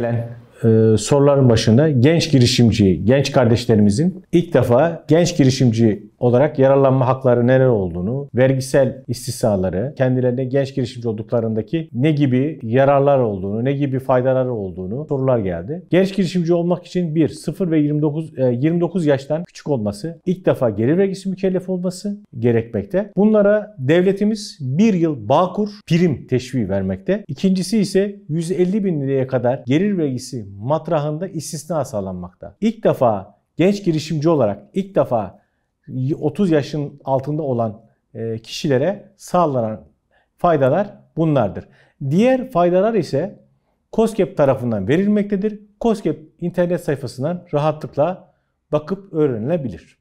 gelen soruların başında genç girişimci, genç kardeşlerimizin ilk defa genç girişimci olarak yararlanma hakları neler olduğunu, vergisel istisnaları, kendilerine genç girişimci olduklarındaki ne gibi yararlar olduğunu, ne gibi faydaları olduğunu sorular geldi. Genç girişimci olmak için 1, 0 ve 29 yaştan küçük olması, ilk defa gelir vergisi mükellef olması gerekmekte. Bunlara devletimiz 1 yıl Bağkur prim teşviği vermekte. İkincisi ise 150.000 liraya kadar gelir vergisi matrahında istisna sağlanmakta. İlk defa genç girişimci olarak 30 yaşın altında olan kişilere sağlanan faydalar bunlardır. Diğer faydalar ise KOSGEB tarafından verilmektedir. KOSGEB internet sayfasından rahatlıkla bakıp öğrenilebilir.